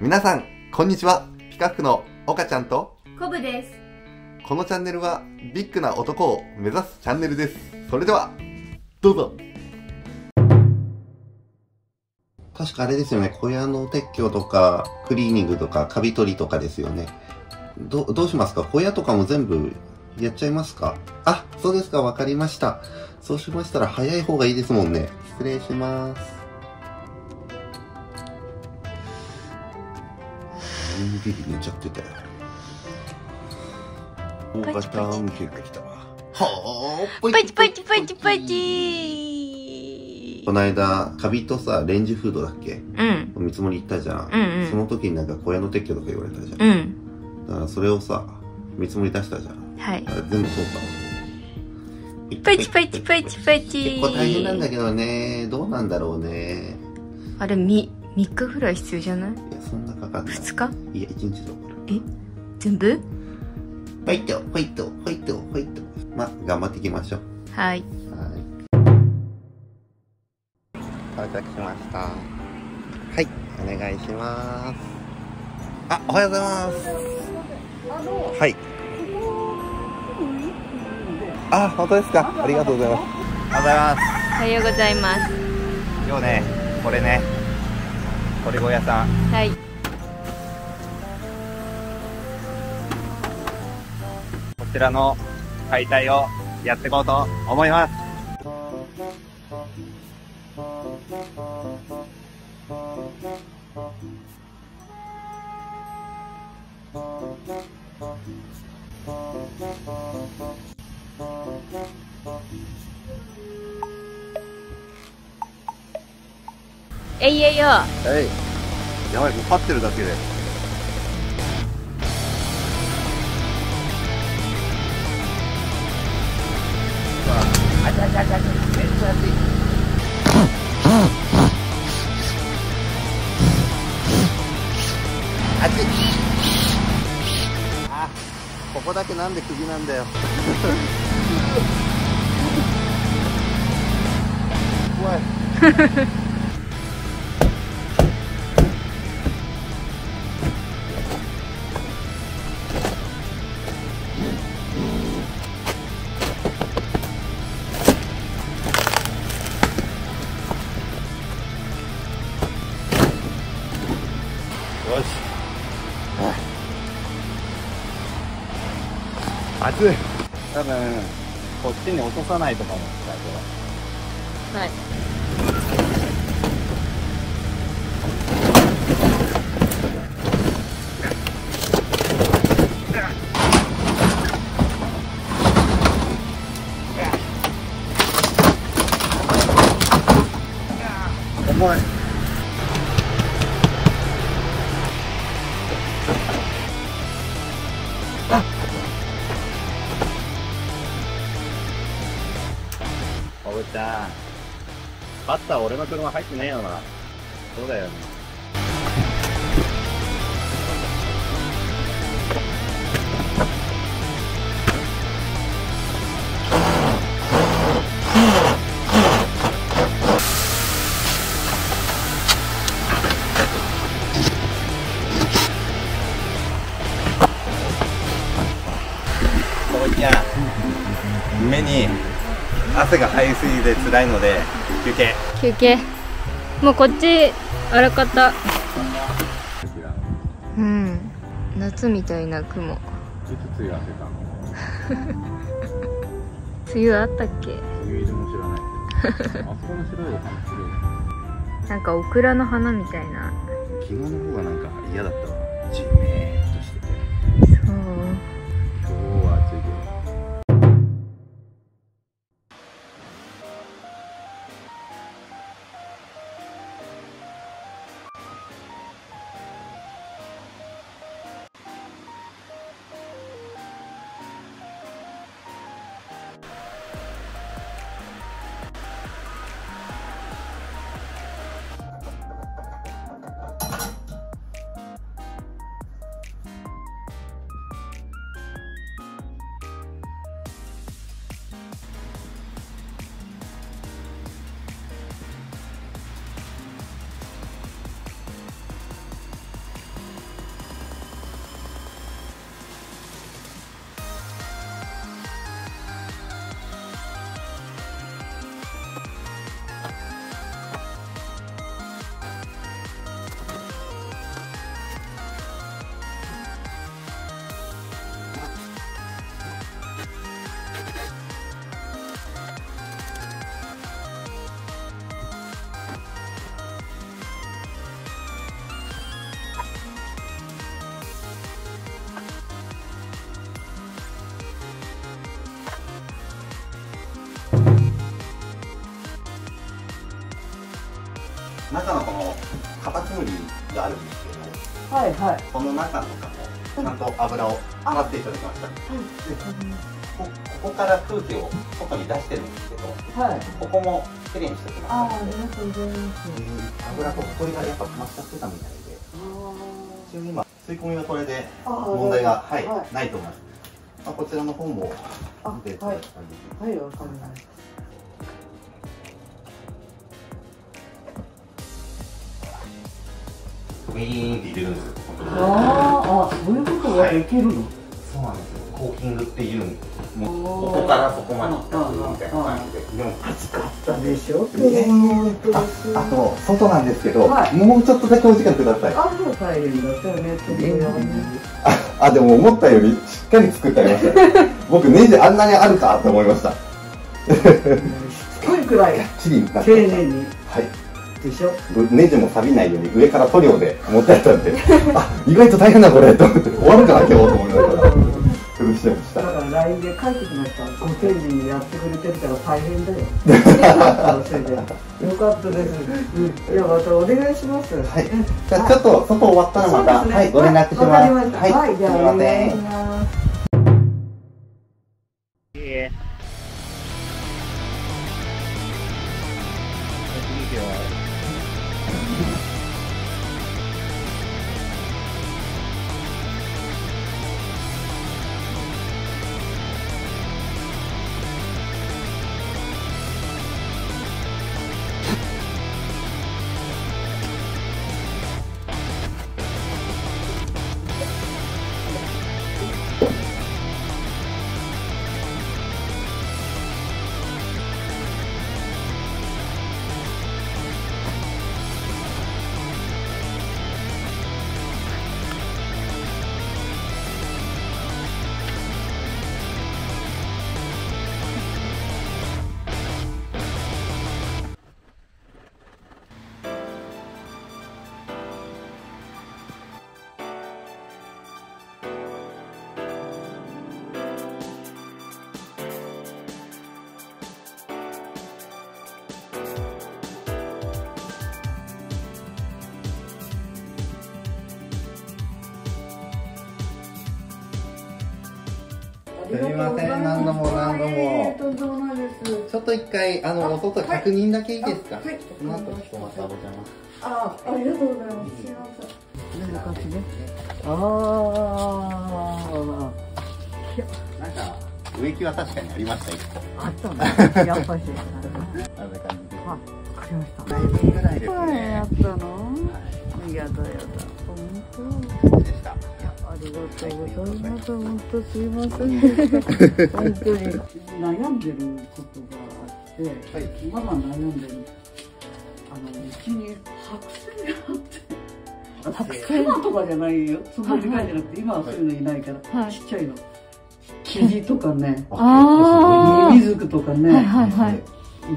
皆さんこんにちは。ピカフクの岡ちゃんとコブです。このチャンネルはビッグな男を目指すチャンネルです。それではどうぞ。確かあれですよね、小屋の撤去とかクリーニングとかカビ取りとかですよね。どうしますか？小屋とかも全部やっちゃいますか？あ、そうですか、わかりました。そうしましたら早い方がいいですもんね。失礼します。ギリギリ寝ちゃってたよ。おばちゃん受けが来たわ。はあ、パチパチパチパチ。この間カビとさ、レンジフードだっけ、うん、見積もり行ったじゃん、その時になんか小屋の撤去とか言われたじゃん、だからそれをさ見積もり出したじゃん、はい、全部そうかも。パチパチパチパチ。結構大変なんだけどね。どうなんだろうね。あれ3日ぐらい必要じゃない？いや、そんなかかんない。2日？いや、1日だから。え？全部？ファイト、ファイト、ファイト、ファイト。まあ、頑張っていきましょう。はい。はい。到着しました。はい、お願いします。あ、おはようございます。はい。あ、本当ですか。ありがとうございます。おはようございます。おはようございます。今日ね、これね。これ小屋さん、はい、こちらの解体をやっていこうと思います。えいえいよ。はい。やばい、もう立ってるだけで。あちゃちゃちゃちゃ、めっちゃ熱い。熱い。あ、ここだけなんで首なんだよ。怖い。熱い。多分こっちに落とさないとかも使えたら。はい。重い。バッター俺の車入ってねえよな。そうだよね。こういや目に汗が入りすぎて辛いので休憩。休憩。もうこっちあらかた。うん。夏みたいな雲。梅雨あってたの。梅雨あったっけ？梅雨入りも知らないけど。あそこの白い花綺麗。なんかオクラの花みたいな。昨日の方がなんか嫌だったわ。ジメーっとしてて。そう。今日は暑いけど。があるんですけど、はいはい、この中とかもちゃんと油を張っていただきました。ここから空気を外に出してるんですけど、はい、ここもきれいにしておきましたので、油と埃がやっぱ全く出たみたいで、一応今吸い込みはこれで問題が、はいはい、ないと思います。まあ、こちらの方も見ていただきたいんですけど、はい、わかります。ウィーンって入れるんですよ。ああ、そういうことができるの、はい、そうなんですよ。コーキングっていうもうここからここまでみたいな感じで。でも暑かったでしょ。あと外なんですけど、もうちょっとだけお時間ください。あ、もう大変だったよね。あ、でも思ったよりしっかり作ってありました。僕ネジあんなにあるかと思いました。しつこいくらい丁寧に。はい。でしょ。ネジも錆びないように上から塗料で持ってあったんで、あ、意外と大変だこれと思って終わるかな今日と思いながら崩してました。だから LINE で書いてきました。ご丁寧にやってくれてるから大変だよよかったです。いや、またお願いします。はい、じゃあちょっと外終わったらまたご連絡します。わかりました。はい、じゃあお願いします。すみません、何度も何度も。ちょっと一回、お外確認だけいいですか。はい。この後、ちょっとまたお邪魔。ありがとうございます。すみません。なんかこっちね。なんか、植木は確かにありました。一個。あったの。やっぱり。あんな感じで。わかりました。何分ぐらいですね。やったの。やだやだ。本当。でした。ありがとうございます。本当すいません。本当に悩んでることがあって、まだ悩んでる。うちに白菜があって、白菜とかじゃないよ。そんなでかいじゃなくて、今はそういうのいないから、ちっちゃいの。生地とかね、ミミズクとかね。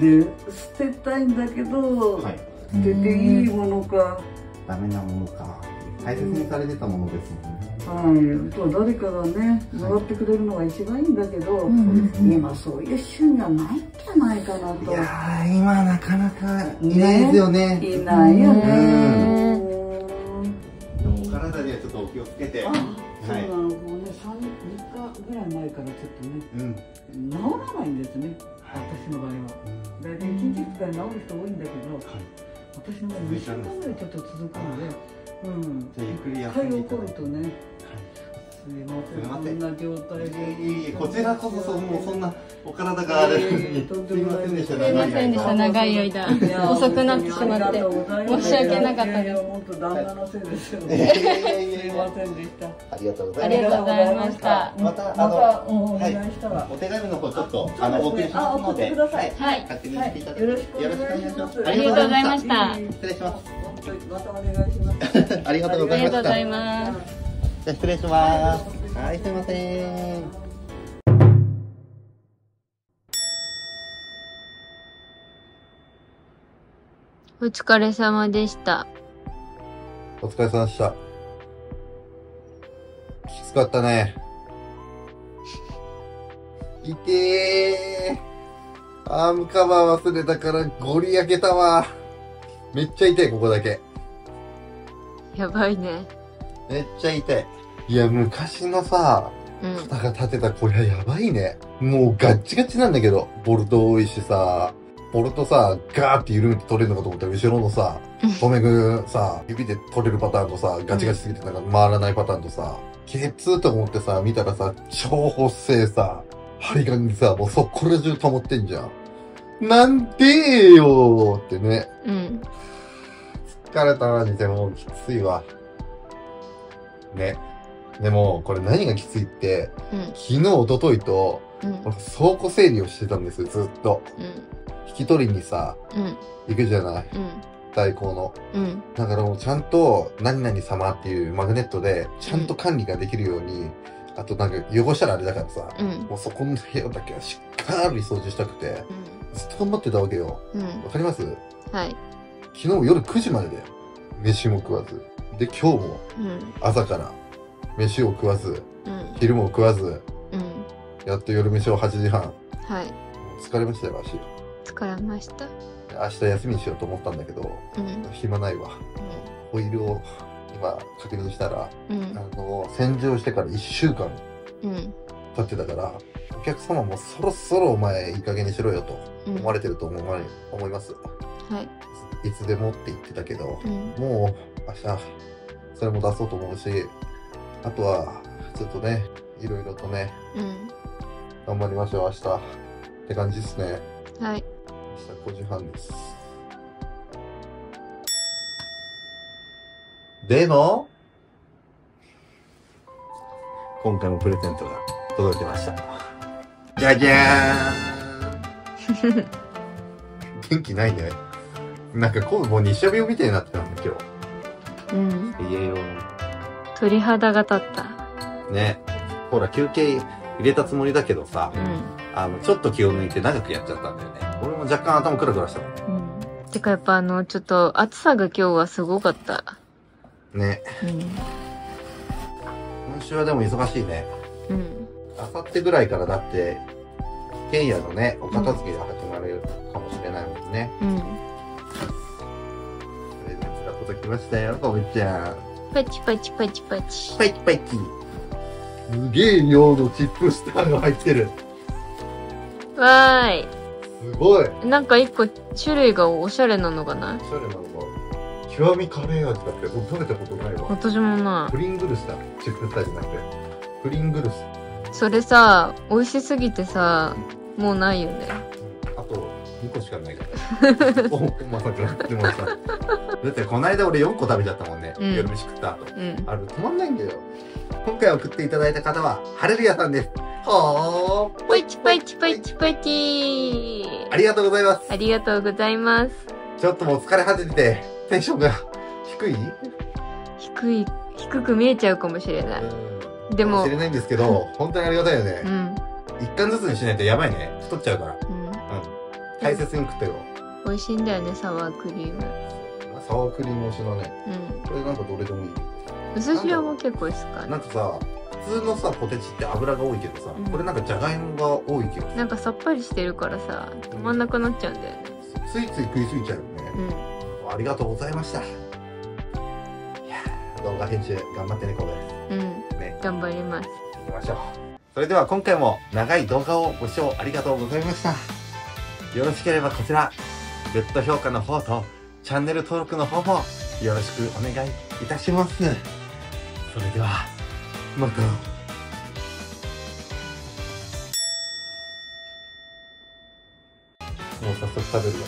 で、捨てたいんだけど、捨てていいものか、ダメなものか、大切にされてたものですもんね。はい、と誰かがね、もらってくれるのが一番いいんだけど、今そういう旬がないんじゃないかなと。いや、今なかなかいないですよね。いないよね。でもお体にはちょっとお気をつけて。そうなの、もうね、3日ぐらい前からちょっとね、治らないんですね、私の場合は。大体1日2日治る人多いんだけど、私の場合2週間ぐらいちょっと続くので。じゃあゆっくりやってみて。すみません、こんな状態で。こちらこそもうそんなお体があれ。すみませんでした。すみませんでした。長い間遅くなってしまって申し訳なかったです。本当旦那のせいですよ。すみませんでした。ありがとうございました。ありがとうございました。またお願いしたらお手紙の方ちょっとお送りしますので、はい、勝手にしていただいてよろしくお願いします。ありがとうございました。失礼します。またお願いします。ありがとうございました。じゃあ失礼します。はい、すみません。お疲れ様でした。お疲れ様でした。きつかったね。いてー。アームカバー忘れたからゴリ焼けたわ。めっちゃ痛い、ここだけ。やばいね。めっちゃ痛い。いや、昔のさ、肩が立てた小屋やばいね。もうガッチガチなんだけど、ボルト多いしさ、ボルトさ、ガーって緩めて取れるのかと思ったら、後ろのさ、留め具さ、指で取れるパターンとさ、ガチガチすぎてなんか回らないパターンとさ、ケツと思ってさ、見たらさ、超細いさ、針金にさ、もうそこら中溜まってんじゃん。なんでーよーってね。うん。疲れたマジでもうきついわ。ね。でも、これ何がきついって、うん、昨日、一昨日と、俺倉庫整理をしてたんですよ、ずっと。引き取りにさ、行くじゃない、代行の。だからもうちゃんと、何々様っていうマグネットで、ちゃんと管理ができるように、あとなんか汚したらあれだからさ、もうそこの部屋だけはしっかり掃除したくて、ずっと頑張ってたわけよ。わかります？はい。昨日夜9時までだよ。飯も食わず。で、今日も、朝から、飯を食わず、昼も食わず、やっと夜飯を8時半。はい。疲れましたよ、足。疲れました。明日休みにしようと思ったんだけど、暇ないわ。ホイールを今確認したら、洗浄してから1週間経ってたから、お客様もそろそろお前いい加減にしろよと思われてると思います。はい。いつでもって言ってたけど、もう明日それも出そうと思うし、あとはちょっとね、いろいろとね、頑張りましょう明日って感じですね。はい。明日5時半です。でも、今回もプレゼントが届いてました。じゃじゃーん元気ないね。なんか今度もう日射病みたいになってたんだ、今日。言えよ。鳥肌が立った。ね。ほら、休憩入れたつもりだけどさ。ちょっと気を抜いて長くやっちゃったんだよね。俺も若干頭クラクラしたもん。てかやっぱちょっと暑さが今日はすごかった。ね。今週はでも忙しいね。あさってぐらいからだって、ケンヤのね、お片付けが始まるかもしれないもんね。プレゼントが届きましたよ、こぶちゃん。パチパチパチパチ。パチパチ。すげえ量のチップスターが入ってる。わーい。すごい。なんか一個種類がおしゃれなのがない？おしゃれなのが。極みカレー味だって、食べたことないわ。私もない。プリングルスだ。チップスターじゃなくて。プリングルス。それさ、美味しすぎてさ、もうないよね。あと、2個しかないから。お、まさか。でもさ。だってこの間俺4個食べちゃったもんね。夜飯食った後。あれ、止まんないんだよ。今回送っていただいた方は、ハレルヤさんです。ほー。パイチパイチパイチパイチー。ありがとうございます。ありがとうございます。ちょっともう疲れ果てて、テンションが低い？低く見えちゃうかもしれない。でも。知れないんですけど、本当にありがたいよね。一貫ずつにしないとやばいね。太っちゃうから。大切に食ってよ。美味しいんだよね、サワークリーム。サワークリーム推しのね。これなんかどれでもいい。薄塩も結構好きかな。なんかさ、普通のさ、ポテチって油が多いけどさ、これなんかじゃがいもが多いけどさ。なんかさっぱりしてるからさ、止まんなくなっちゃうんだよね。ついつい食いすぎちゃうよね。ありがとうございました。いや、動画編集頑張ってね、これ。ね。頑張ります。行きましょう。それでは今回も長い動画をご視聴ありがとうございました。よろしければこちら、グッド評価の方とチャンネル登録の方もよろしくお願いいたします。それでは、また。もう早速食べるわ。